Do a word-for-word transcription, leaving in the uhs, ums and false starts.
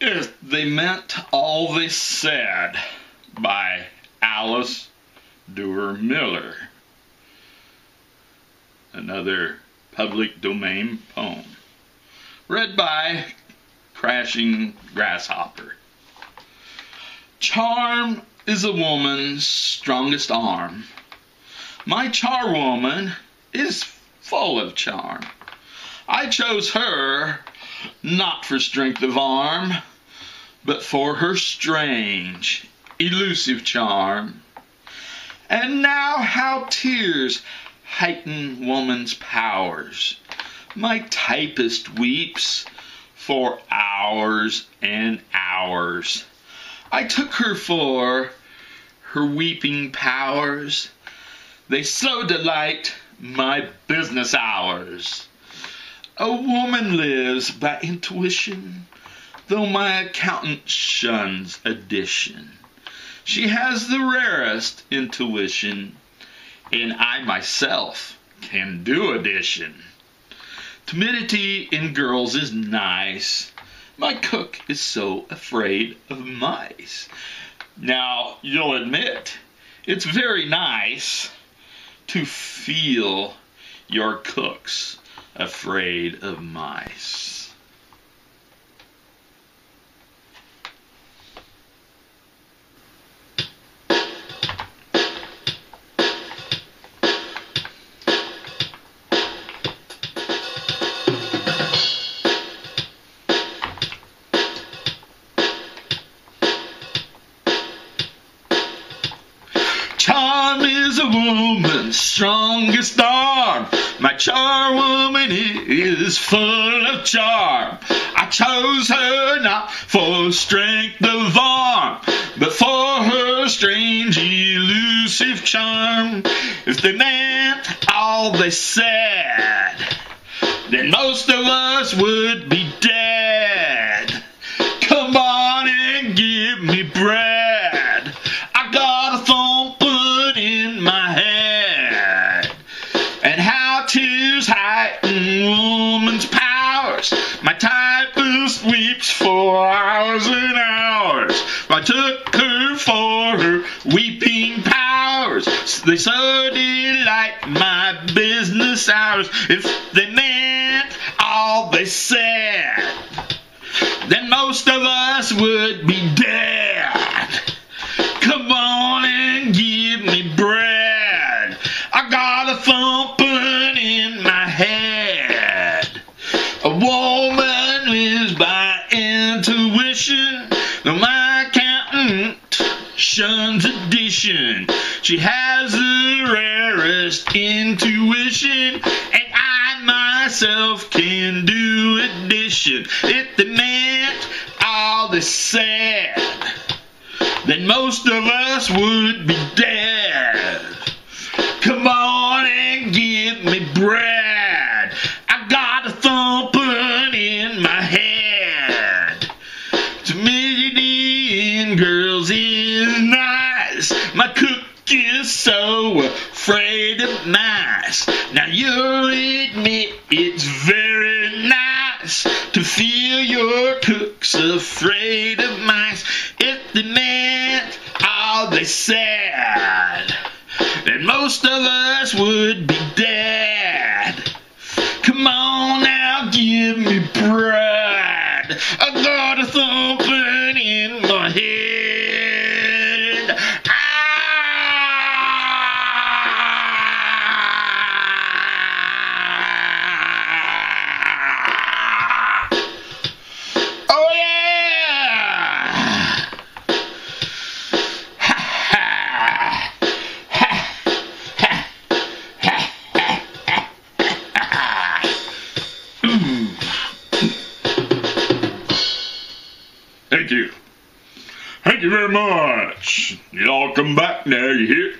if they meant all they said, by Alice Duer Miller. Another public domain poem. Read by Crashing Grasshopper. Charm is a woman's strongest arm. My charwoman is full of charm. I chose her not for strength of arm, but for her strange, elusive charm. And now how tears heighten woman's powers. My typist weeps for hours and hours. I took her for her weeping powers. They so delight my business hours. A woman lives by intuition, though my accountant shuns addition. She has the rarest intuition, and I myself can do addition. Timidity in girls is nice. My cook is so afraid of mice. Now, you'll admit, it's very nice to feel your cook's afraid of mice. Charm is a woman's strongest arm. My charwoman is full of charm. I chose her not for strength of arm, but for her strange, elusive charm. If they meant all they said, then most of us would be dead. Come on and give me bread. My typist weeps for hours and hours. I took her for her weeping powers. They so delight my business hours. If they meant all they said, then most of us would be dead. Come on and give me bread. I got a thumping in my head. A woman lives by intuition, though my accountant shuns addition. She has the rarest intuition, and I myself can do addition. If they meant all they said, then most of us would be dead. Come on and give me bread. Girls is nice. My cook is so afraid of mice. Now you'll admit it's very nice to feel your cook's afraid of mice. If they meant all they said, then most of us would be dead. Come on now, give me pride. I got a thumping in my head. Thank you. Thank you very much. Y'all come back now, you hear?